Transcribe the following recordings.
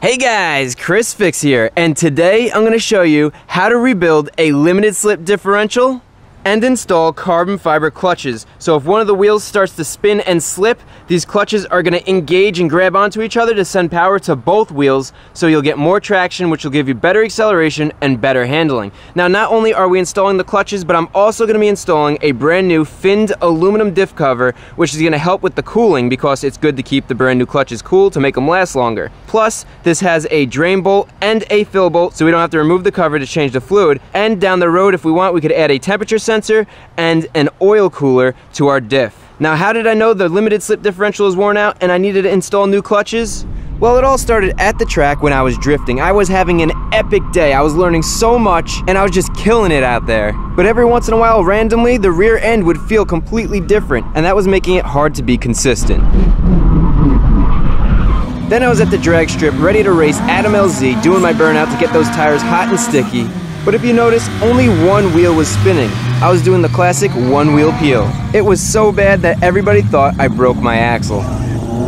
Hey guys, ChrisFix here, and today I'm going to show you how to rebuild a limited slip differential and install carbon fiber clutches. So if one of the wheels starts to spin and slip, these clutches are going to engage and grab onto each other to send power to both wheels, so you'll get more traction, which will give you better acceleration and better handling. Now, not only are we installing the clutches, but I'm also going to be installing a brand new finned aluminum diff cover, which is going to help with the cooling because it's good to keep the brand new clutches cool to make them last longer. Plus, this has a drain bolt and a fill bolt, so we don't have to remove the cover to change the fluid. And down the road, if we want, we could add a temperature sensor and an oil cooler to our diff. Now, how did I know the limited slip differential is worn out and I needed to install new clutches? Well, it all started at the track when I was drifting. I was having an epic day. I was learning so much and I was just killing it out there. But every once in a while, randomly, the rear end would feel completely different, and that was making it hard to be consistent. Then I was at the drag strip ready to race Adam LZ, doing my burnout to get those tires hot and sticky. But if you notice, only one wheel was spinning. I was doing the classic one-wheel peel. It was so bad that everybody thought I broke my axle.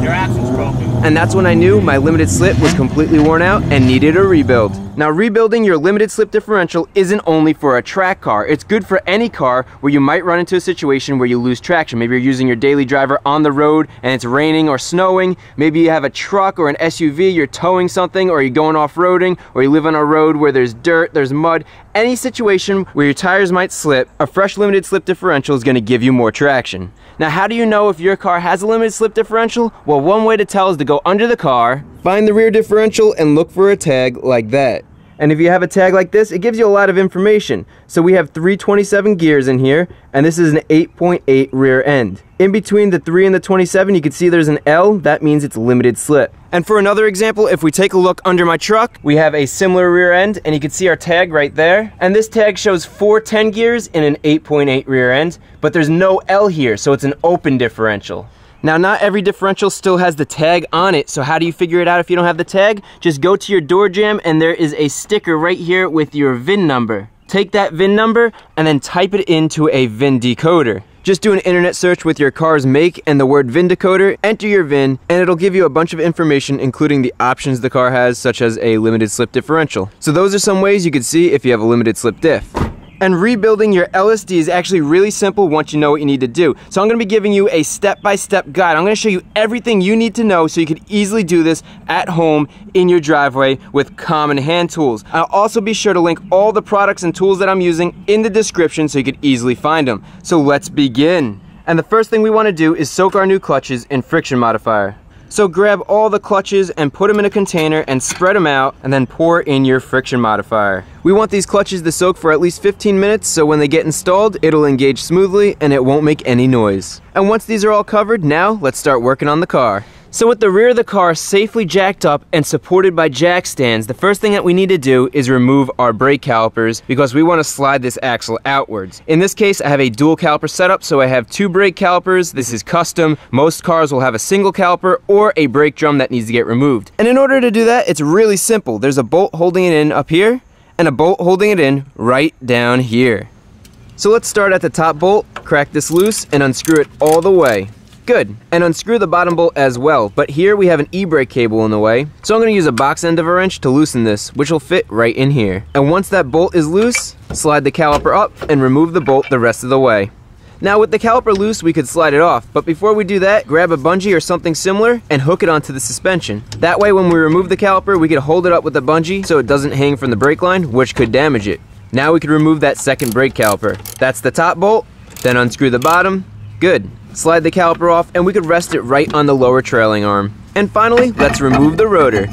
Your axle's broken. And that's when I knew my limited slip was completely worn out and needed a rebuild. Now, rebuilding your limited slip differential isn't only for a track car. It's good for any car where you might run into a situation where you lose traction. Maybe you're using your daily driver on the road and it's raining or snowing. Maybe you have a truck or an SUV, you're towing something, or you're going off-roading, or you live on a road where there's dirt, there's mud. Any situation where your tires might slip, a fresh limited slip differential is going to give you more traction. Now, how do you know if your car has a limited slip differential? Well, one way to tell is to go under the car, find the rear differential, and look for a tag like that. And if you have a tag like this, it gives you a lot of information. So we have 327 gears in here, and this is an 8.8 rear end. In between the 3 and the 27, you can see there's an L. That means it's limited slip. And for another example, if we take a look under my truck, we have a similar rear end, and you can see our tag right there. And this tag shows 410 gears in an 8.8 rear end, but there's no L here, so it's an open differential. Now, not every differential still has the tag on it, so how do you figure it out if you don't have the tag? Just go to your door jamb, and there is a sticker right here with your VIN number. Take that VIN number and then type it into a VIN decoder. Just do an internet search with your car's make and the word VIN decoder, enter your VIN, and it'll give you a bunch of information including the options the car has, such as a limited slip differential. So those are some ways you could see if you have a limited slip diff. And rebuilding your LSD is actually really simple once you know what you need to do. So I'm going to be giving you a step-by-step guide. I'm going to show you everything you need to know so you can easily do this at home in your driveway with common hand tools. I'll also be sure to link all the products and tools that I'm using in the description so you can easily find them. So let's begin. And the first thing we want to do is soak our new clutches in friction modifier. So grab all the clutches and put them in a container and spread them out, and then pour in your friction modifier. We want these clutches to soak for at least 15 minutes, so when they get installed, it'll engage smoothly and it won't make any noise. And once these are all covered, now let's start working on the car. So with the rear of the car safely jacked up and supported by jack stands, the first thing that we need to do is remove our brake calipers because we want to slide this axle outwards. In this case, I have a dual caliper setup, so I have two brake calipers. This is custom. Most cars will have a single caliper or a brake drum that needs to get removed. And in order to do that, it's really simple. There's a bolt holding it in up here and a bolt holding it in right down here. So let's start at the top bolt, crack this loose, and unscrew it all the way. Good. And unscrew the bottom bolt as well, but here we have an e-brake cable in the way, so I'm going to use a box end of a wrench to loosen this, which will fit right in here. And once that bolt is loose, slide the caliper up and remove the bolt the rest of the way. Now, with the caliper loose, we could slide it off, but before we do that, grab a bungee or something similar and hook it onto the suspension. That way, when we remove the caliper, we could hold it up with the bungee so it doesn't hang from the brake line, which could damage it. Now we could remove that second brake caliper. That's the top bolt, then unscrew the bottom. Good. Slide the caliper off, and we could rest it right on the lower trailing arm. And finally, let's remove the rotor.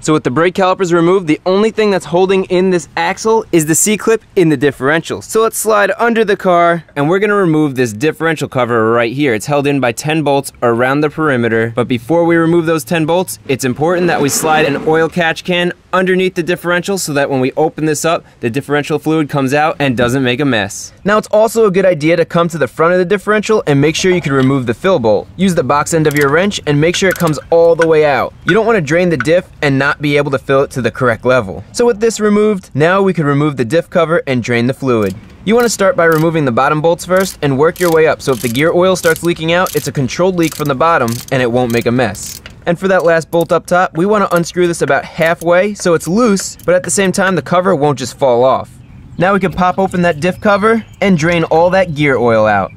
So with the brake calipers removed, the only thing that's holding in this axle is the C-clip in the differential. So let's slide under the car, and we're going to remove this differential cover right here. It's held in by 10 bolts around the perimeter, but before we remove those 10 bolts, it's important that we slide an oil catch can underneath the differential so that when we open this up, the differential fluid comes out and doesn't make a mess. Now, it's also a good idea to come to the front of the differential and make sure you can remove the fill bolt. Use the box end of your wrench and make sure it comes all the way out. You don't want to drain the diff and not be able to fill it to the correct level. So with this removed, now we can remove the diff cover and drain the fluid. You want to start by removing the bottom bolts first and work your way up, so if the gear oil starts leaking out, it's a controlled leak from the bottom and it won't make a mess. And for that last bolt up top, we want to unscrew this about halfway so it's loose, but at the same time the cover won't just fall off. Now we can pop open that diff cover and drain all that gear oil out.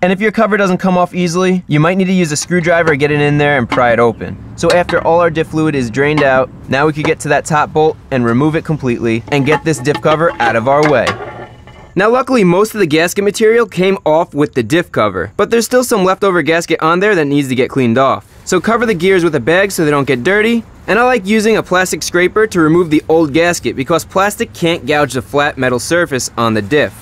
And if your cover doesn't come off easily, you might need to use a screwdriver to get it in there and pry it open. So after all our diff fluid is drained out, now we can get to that top bolt and remove it completely and get this diff cover out of our way. Now luckily most of the gasket material came off with the diff cover, but there's still some leftover gasket on there that needs to get cleaned off. So cover the gears with a bag so they don't get dirty, and I like using a plastic scraper to remove the old gasket because plastic can't gouge the flat metal surface on the diff.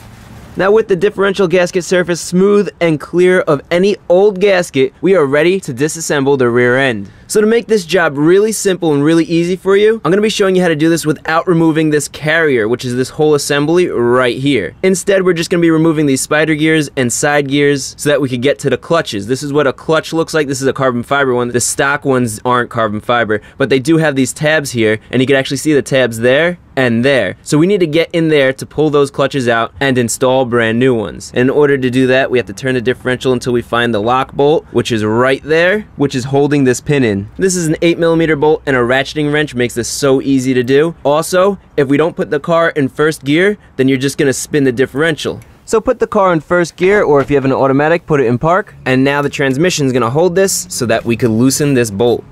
Now with the differential gasket surface smooth and clear of any old gasket, we are ready to disassemble the rear end. So to make this job really simple and really easy for you, I'm going to be showing you how to do this without removing this carrier, which is this whole assembly right here. Instead, we're just going to be removing these spider gears and side gears so that we could get to the clutches. This is what a clutch looks like. This is a carbon fiber one. The stock ones aren't carbon fiber, but they do have these tabs here, and you can actually see the tabs there and there. So we need to get in there to pull those clutches out and install brand new ones. And in order to do that, we have to turn the differential until we find the lock bolt, which is right there, which is holding this pin in. This is an 8mm bolt, and a ratcheting wrench makes this so easy to do. Also, if we don't put the car in first gear, then you're just going to spin the differential. So put the car in first gear, or if you have an automatic, put it in park. And now the transmission is going to hold this so that we can loosen this bolt.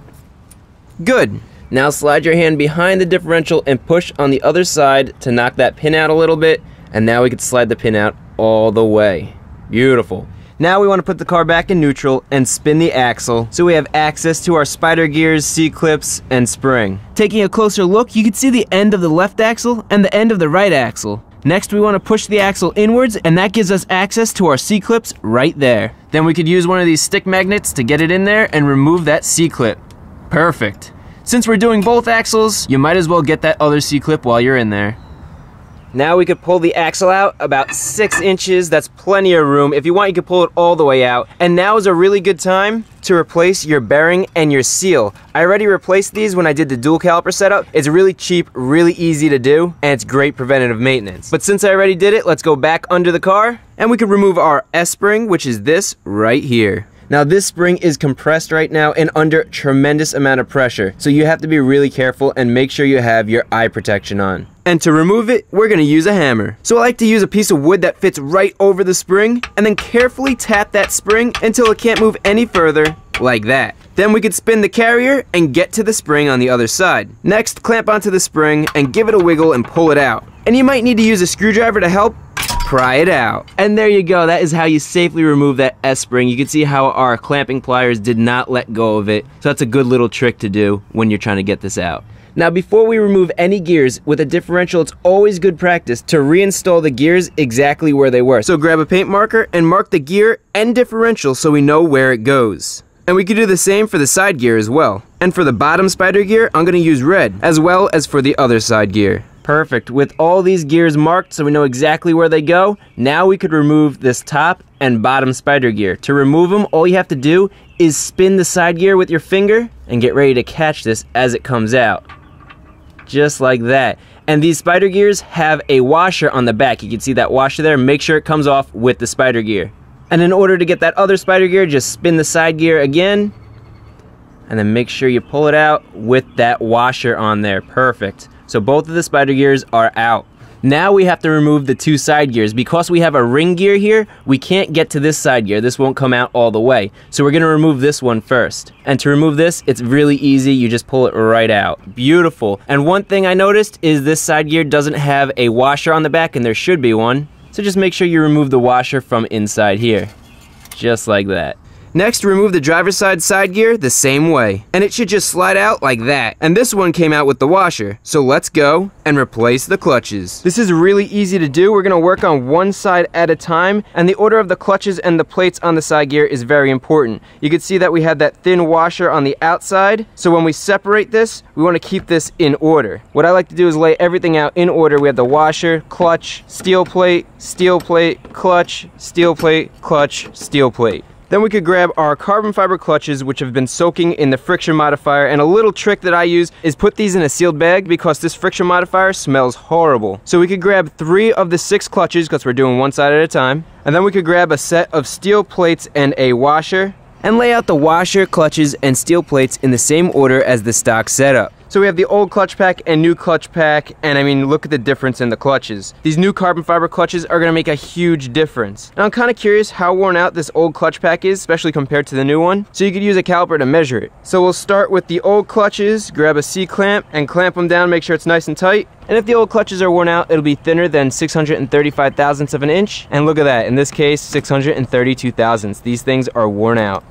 Good. Now slide your hand behind the differential and push on the other side to knock that pin out a little bit, and now we can slide the pin out all the way. Beautiful. Now we want to put the car back in neutral and spin the axle so we have access to our spider gears, C-clips, and spring. Taking a closer look, you can see the end of the left axle and the end of the right axle. Next, we want to push the axle inwards, and that gives us access to our C-clips right there. Then we could use one of these stick magnets to get it in there and remove that C-clip. Perfect. Since we're doing both axles, you might as well get that other C-clip while you're in there. Now we could pull the axle out about 6 inches. That's plenty of room. If you want, you could pull it all the way out. And now is a really good time to replace your bearing and your seal. I already replaced these when I did the dual caliper setup. It's really cheap, really easy to do, and it's great preventative maintenance. But since I already did it, let's go back under the car, and we could remove our S-spring, which is this right here. Now this spring is compressed right now and under tremendous amount of pressure, so you have to be really careful and make sure you have your eye protection on. And to remove it, we're going to use a hammer. So I like to use a piece of wood that fits right over the spring, and then carefully tap that spring until it can't move any further, like that. Then we could spin the carrier and get to the spring on the other side. Next, clamp onto the spring and give it a wiggle and pull it out. And you might need to use a screwdriver to help pry it out. And there you go. That is how you safely remove that S-spring. You can see how our clamping pliers did not let go of it. So that's a good little trick to do when you're trying to get this out. Now before we remove any gears with a differential, it's always good practice to reinstall the gears exactly where they were. So grab a paint marker and mark the gear and differential so we know where it goes. And we could do the same for the side gear as well. And for the bottom spider gear, I'm going to use red, as well as for the other side gear. Perfect. With all these gears marked so we know exactly where they go, now we could remove this top and bottom spider gear. To remove them, all you have to do is spin the side gear with your finger and get ready to catch this as it comes out. Just like that. And these spider gears have a washer on the back. You can see that washer there. Make sure it comes off with the spider gear. And in order to get that other spider gear, just spin the side gear again, and then make sure you pull it out with that washer on there. Perfect. So both of the spider gears are out. Now we have to remove the two side gears. Because we have a ring gear here, we can't get to this side gear. This won't come out all the way. So we're going to remove this one first. And to remove this, it's really easy. You just pull it right out. Beautiful. And one thing I noticed is this side gear doesn't have a washer on the back, and there should be one. So just make sure you remove the washer from inside here. Just like that. Next, remove the driver's side gear the same way, and it should just slide out like that. And this one came out with the washer, so let's go and replace the clutches. This is really easy to do. We're going to work on one side at a time, and the order of the clutches and the plates on the side gear is very important. You can see that we had that thin washer on the outside, so when we separate this, we want to keep this in order. What I like to do is lay everything out in order. We have the washer, clutch, steel plate, clutch, steel plate, clutch, steel plate. Then we could grab our carbon fiber clutches, which have been soaking in the friction modifier, and a little trick that I use is put these in a sealed bag because this friction modifier smells horrible. So we could grab 3 of the 6 clutches because we're doing one side at a time, and then we could grab a set of steel plates and a washer, and lay out the washer, clutches, and steel plates in the same order as the stock setup. So we have the old clutch pack and new clutch pack, and I mean, look at the difference in the clutches. These new carbon fiber clutches are gonna make a huge difference. Now I'm kinda curious how worn out this old clutch pack is, especially compared to the new one, so you could use a caliper to measure it. So we'll start with the old clutches, grab a C-clamp, and clamp them down, make sure it's nice and tight. And if the old clutches are worn out, it'll be thinner than 635 thousandths of an inch, and look at that, in this case, 632 thousandths. These things are worn out.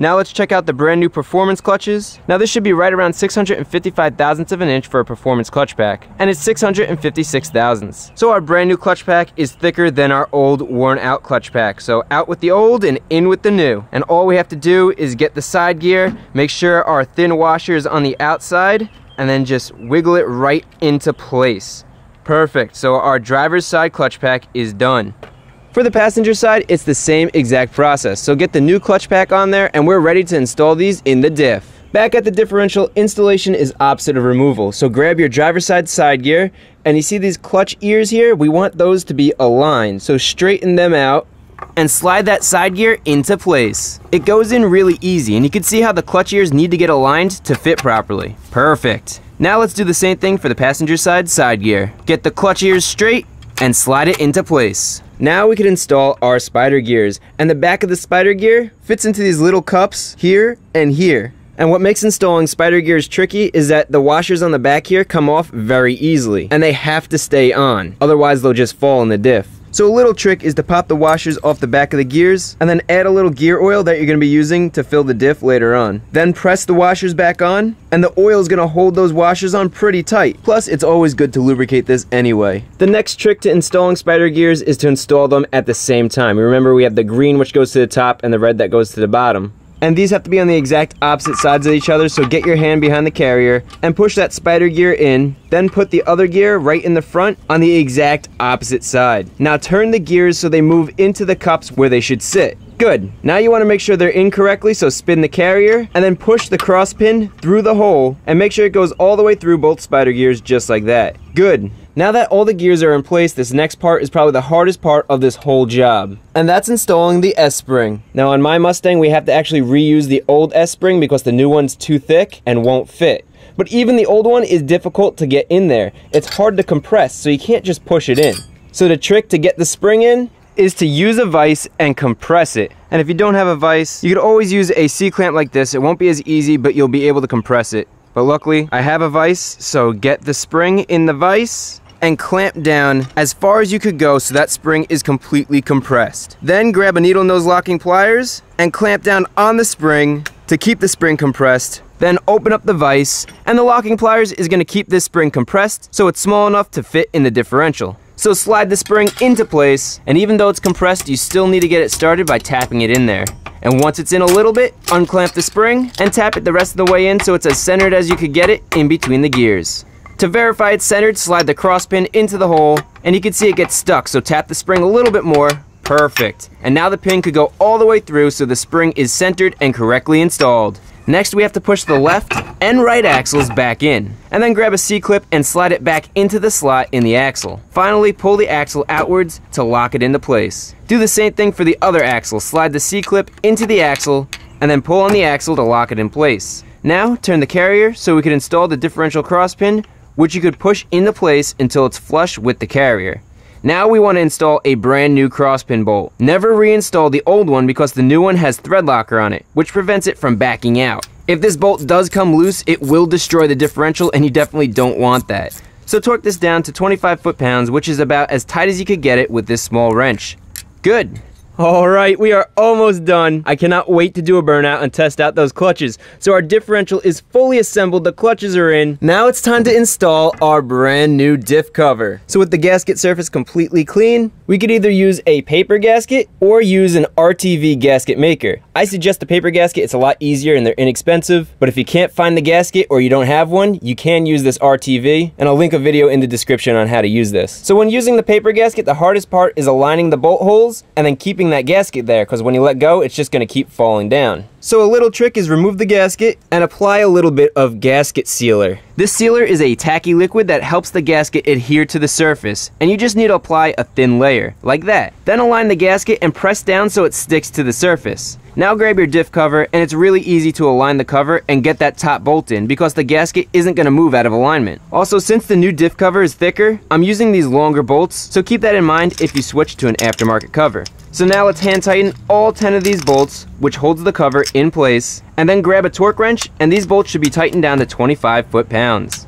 Now let's check out the brand new performance clutches. Now this should be right around 655 thousandths of an inch for a performance clutch pack, and it's 656 thousandths. So our brand new clutch pack is thicker than our old worn out clutch pack. So out with the old and in with the new. And all we have to do is get the side gear, make sure our thin washer is on the outside, and then just wiggle it right into place. Perfect, so our driver's side clutch pack is done. For the passenger side, it's the same exact process, so get the new clutch pack on there and we're ready to install these in the diff. Back at the differential, installation is opposite of removal, so grab your driver's side side gear, and you see these clutch ears here? We want those to be aligned, so straighten them out and slide that side gear into place. It goes in really easy, and you can see how the clutch ears need to get aligned to fit properly. Perfect. Now let's do the same thing for the passenger side side gear. Get the clutch ears straight and slide it into place. Now we can install our spider gears, and the back of the spider gear fits into these little cups here and here. And what makes installing spider gears tricky is that the washers on the back here come off very easily, and they have to stay on, otherwise they'll just fall in the diff. So a little trick is to pop the washers off the back of the gears, and then add a little gear oil that you're going to be using to fill the diff later on. Then press the washers back on, and the oil is going to hold those washers on pretty tight. Plus, it's always good to lubricate this anyway. The next trick to installing spider gears is to install them at the same time. Remember, we have the green which goes to the top and the red that goes to the bottom. And these have to be on the exact opposite sides of each other, so get your hand behind the carrier and push that spider gear in, then put the other gear right in the front on the exact opposite side. Now turn the gears so they move into the cups where they should sit. Good. Now you want to make sure they're in correctly, so spin the carrier and then push the cross pin through the hole and make sure it goes all the way through both spider gears just like that. Good. Now that all the gears are in place, this next part is probably the hardest part of this whole job. And that's installing the S-spring. Now on my Mustang, we have to actually reuse the old S-spring because the new one's too thick and won't fit. But even the old one is difficult to get in there. It's hard to compress, so you can't just push it in. So the trick to get the spring in is to use a vise and compress it. And if you don't have a vise, you could always use a C-clamp like this. It won't be as easy, but you'll be able to compress it. But luckily, I have a vise, so get the spring in the vise and clamp down as far as you could go so that spring is completely compressed. Then grab a needle nose locking pliers and clamp down on the spring to keep the spring compressed. Then open up the vise, and the locking pliers is going to keep this spring compressed so it's small enough to fit in the differential. So slide the spring into place, and even though it's compressed, you still need to get it started by tapping it in there. And once it's in a little bit, unclamp the spring and tap it the rest of the way in so it's as centered as you could get it in between the gears. To verify it's centered, slide the cross pin into the hole, and you can see it gets stuck, so tap the spring a little bit more. Perfect. And now the pin could go all the way through so the spring is centered and correctly installed. Next, we have to push the left and right axles back in, and then grab a C-clip and slide it back into the slot in the axle. Finally, pull the axle outwards to lock it into place. Do the same thing for the other axle. Slide the C-clip into the axle, and then pull on the axle to lock it in place. Now, turn the carrier so we can install the differential cross pin, which you could push into place until it's flush with the carrier. Now we want to install a brand new crosspin bolt. Never reinstall the old one because the new one has thread locker on it, which prevents it from backing out. If this bolt does come loose, it will destroy the differential, and you definitely don't want that. So torque this down to 25 foot-pounds, which is about as tight as you could get it with this small wrench. Good. Alright, we are almost done. I cannot wait to do a burnout and test out those clutches. So our differential is fully assembled, the clutches are in. Now it's time to install our brand new diff cover. So with the gasket surface completely clean, we could either use a paper gasket or use an RTV gasket maker. I suggest the paper gasket, it's a lot easier and they're inexpensive, but if you can't find the gasket or you don't have one, you can use this RTV, and I'll link a video in the description on how to use this. So when using the paper gasket, the hardest part is aligning the bolt holes and then keeping that gasket there, because when you let go, it's just going to keep falling down. So a little trick is remove the gasket and apply a little bit of gasket sealer. This sealer is a tacky liquid that helps the gasket adhere to the surface, and you just need to apply a thin layer, like that. Then align the gasket and press down so it sticks to the surface. Now grab your diff cover, and it's really easy to align the cover and get that top bolt in because the gasket isn't going to move out of alignment. Also, since the new diff cover is thicker, I'm using these longer bolts, so keep that in mind if you switch to an aftermarket cover. So now let's hand tighten all 10 of these bolts, which holds the cover in place, and then grab a torque wrench, and these bolts should be tightened down to 25 foot-pounds.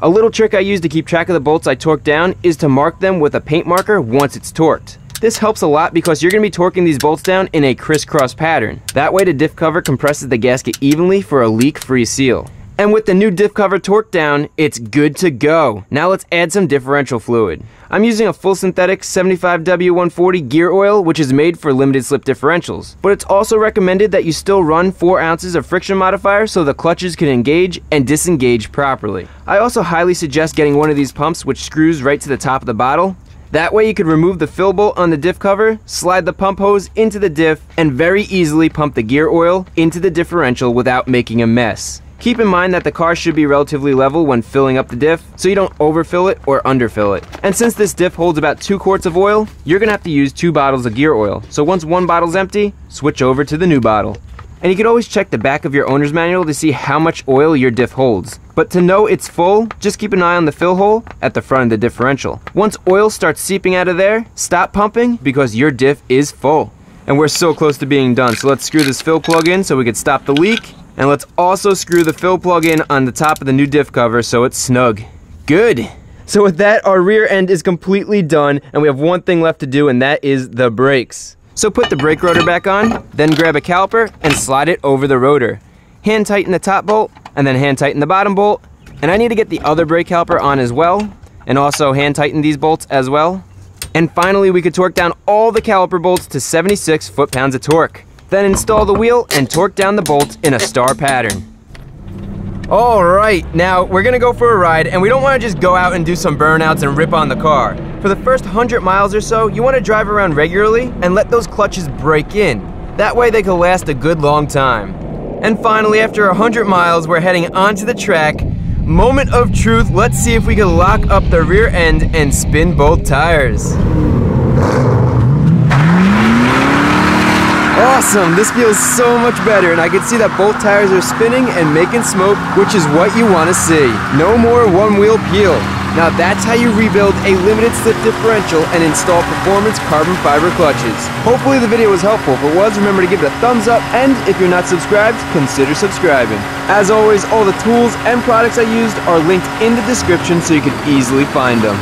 A little trick I use to keep track of the bolts I torque down is to mark them with a paint marker once it's torqued. This helps a lot because you're going to be torquing these bolts down in a crisscross pattern. That way the diff cover compresses the gasket evenly for a leak-free seal. And with the new diff cover torqued down, it's good to go. Now let's add some differential fluid. I'm using a full synthetic 75W140 gear oil, which is made for limited slip differentials. But it's also recommended that you still run 4 ounces of friction modifier so the clutches can engage and disengage properly. I also highly suggest getting one of these pumps which screws right to the top of the bottle. That way you could remove the fill bolt on the diff cover, slide the pump hose into the diff, and very easily pump the gear oil into the differential without making a mess. Keep in mind that the car should be relatively level when filling up the diff, so you don't overfill it or underfill it. And since this diff holds about 2 quarts of oil, you're going to have to use 2 bottles of gear oil. So once one bottle's empty, switch over to the new bottle. And you can always check the back of your owner's manual to see how much oil your diff holds. But to know it's full, just keep an eye on the fill hole at the front of the differential. Once oil starts seeping out of there, stop pumping because your diff is full. And we're so close to being done, so let's screw this fill plug in so we can stop the leak. And let's also screw the fill plug in on the top of the new diff cover so it's snug. Good! So with that, our rear end is completely done, and we have one thing left to do, and that is the brakes. So put the brake rotor back on, then grab a caliper and slide it over the rotor. Hand tighten the top bolt, and then hand tighten the bottom bolt. And I need to get the other brake caliper on as well, and also hand tighten these bolts as well. And finally, we could torque down all the caliper bolts to 76 foot-pounds of torque. Then install the wheel and torque down the bolts in a star pattern. Alright, now we're going to go for a ride, and we don't want to just go out and do some burnouts and rip on the car. For the first 100 miles or so, you want to drive around regularly and let those clutches break in. That way they can last a good long time. And finally, after 100 miles, we're heading onto the track. Moment of truth, let's see if we can lock up the rear end and spin both tires. Awesome, this feels so much better, and I can see that both tires are spinning and making smoke, which is what you want to see. No more one-wheel peel. Now that's how you rebuild a limited slip differential and install performance carbon fiber clutches. Hopefully the video was helpful. If it was, remember to give it a thumbs up, and if you're not subscribed, consider subscribing. As always, all the tools and products I used are linked in the description so you can easily find them.